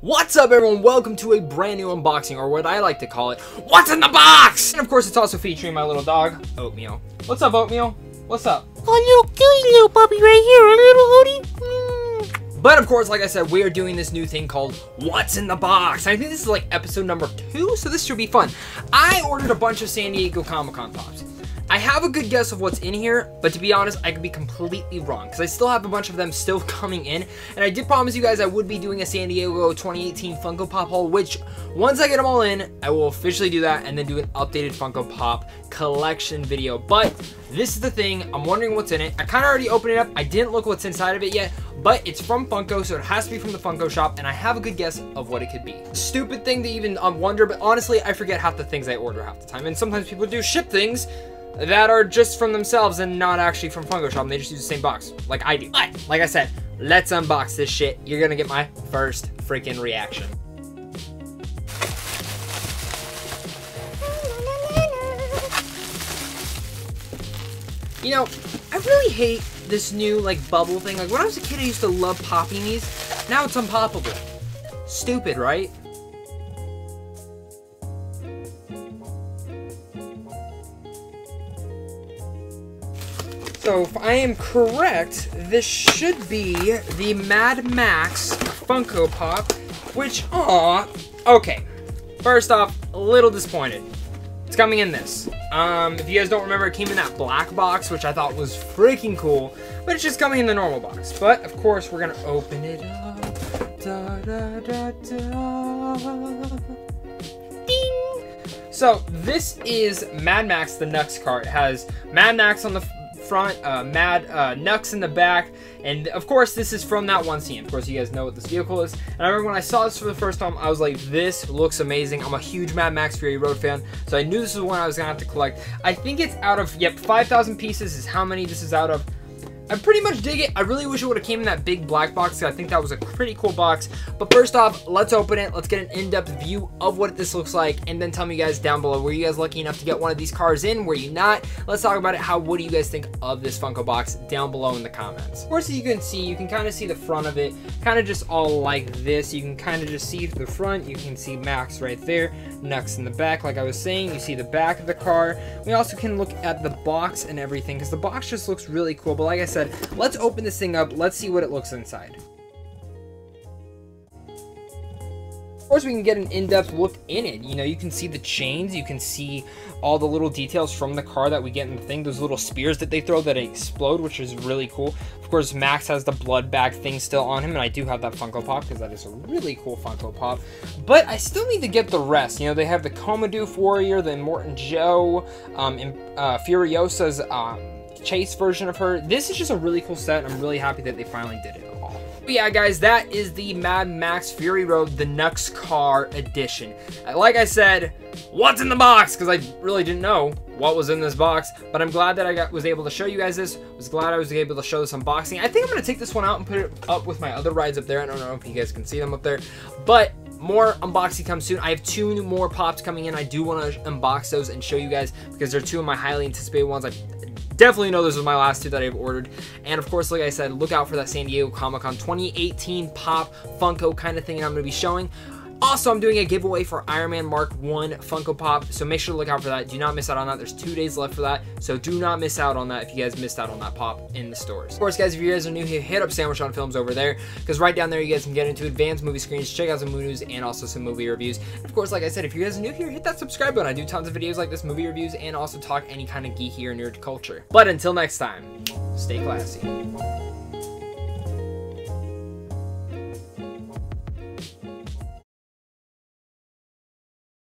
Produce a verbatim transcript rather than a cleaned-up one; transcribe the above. What's up, everyone? Welcome to a brand new unboxing, or what I like to call it, what's in the box? And of course, it's also featuring my little dog, Oatmeal. What's up, Oatmeal? What's up? Oh, little cutie little puppy right here, a little hoodie. But of course, like I said, we are doing this new thing called What's in the Box. I think this is like episode number two, so this should be fun. I ordered a bunch of San Diego Comic-Con pops. I have a good guess of what's in here, but to be honest, I could be completely wrong because I still have a bunch of them still coming in. And I did promise you guys I would be doing a San Diego twenty eighteen Funko Pop haul, which once I get them all in, I will officially do that and then do an updated Funko Pop collection video. But this is the thing. I'm wondering what's in it. I kind of already opened it up. I didn't look what's inside of it yet, but it's from Funko, so it has to be from the Funko shop, and I have a good guess of what it could be. Stupid thing to even um, wonder, but honestly, I forget half the things I order half the time, and sometimes people do ship things that are just from themselves and not actually from Funko shop, and they just use the same box, like I do. But, like I said, let's unbox this shit. You're gonna get my first freaking reaction. You know, I really hate this new like bubble thing. Like when I was a kid, I used to love popping these. Now it's unpoppable. Stupid, right? So if I am correct, this should be the Mad Max Funko Pop, which, aw, okay. First off, a little disappointed. It's coming in this. Um, if you guys don't remember, it came in that black box, which I thought was freaking cool, but it's just coming in the normal box. But of course, we're gonna open it up. Da, da, da, da. Ding! So this is Mad Max, the Nux cart. It has Mad Max on the front, uh, Mad uh, Nux in the back, and of course, this is from that one scene. Of course, you guys know what this vehicle is. And I remember when I saw this for the first time, I was like, this looks amazing. I'm a huge Mad Max Fury Road fan, so I knew this was one I was gonna have to collect. I think it's out of, yep, five thousand pieces is how many this is out of. I pretty much dig it. I really wish it would have came in that big black box, because I think that was a pretty cool box. But first off, let's open it. Let's get an in-depth view of what this looks like, and then tell me, you guys down below, were you guys lucky enough to get one of these cars in? Were you not? Let's talk about it. How, what do you guys think of this Funko box down below in the comments? Of course, as you can see, you can kind of see the front of it, kind of just all like this. You can kind of just see the front. You can see Max right there, Nux in the back. Like I was saying, you see the back of the car. We also can look at the box and everything, because the box just looks really cool. But like I said, let's open this thing up. Let's see what it looks inside. Of course, we can get an in-depth look in it. You know, you can see the chains, you can see all the little details from the car that we get in the thing, those little spears that they throw that explode, which is really cool. Of course, Max has the blood bag thing still on him, and I do have that Funko Pop, because that is a really cool Funko Pop. But I still need to get the rest. You know, they have the Coma Doof Warrior, the Immortan Joe, um, and, uh, Furiosa's, um, Chase version of her. This is just a really cool set. I'm really happy that they finally did it all. But yeah, guys, that is the Mad Max Fury Road, the Nux Car Edition. Like I said, what's in the box? Because I really didn't know what was in this box, but I'm glad that I got was able to show you guys this. Was glad I was able to show this unboxing. I think I'm gonna take this one out and put it up with my other rides up there. I don't know if you guys can see them up there, but more unboxing comes soon. I have two new more pops coming in. I do want to unbox those and show you guys, because they're two of my highly anticipated ones. I definitely know this was my last two that I've ordered. And of course, like I said, look out for that San Diego Comic-Con twenty eighteen pop Funko kind of thing that I'm going to be showing. Also, I'm doing a giveaway for Iron Man Mark one Funko Pop, so make sure to look out for that. Do not miss out on that. There's two days left for that, so do not miss out on that if you guys missed out on that pop in the stores. Of course, guys, if you guys are new here, hit up Sandwich on Films over there, because right down there, you guys can get into advanced movie screens, check out some movie news, and also some movie reviews. And of course, like I said, if you guys are new here, hit that subscribe button. I do tons of videos like this, movie reviews, and also talk any kind of geeky or nerd culture. But until next time, stay classy.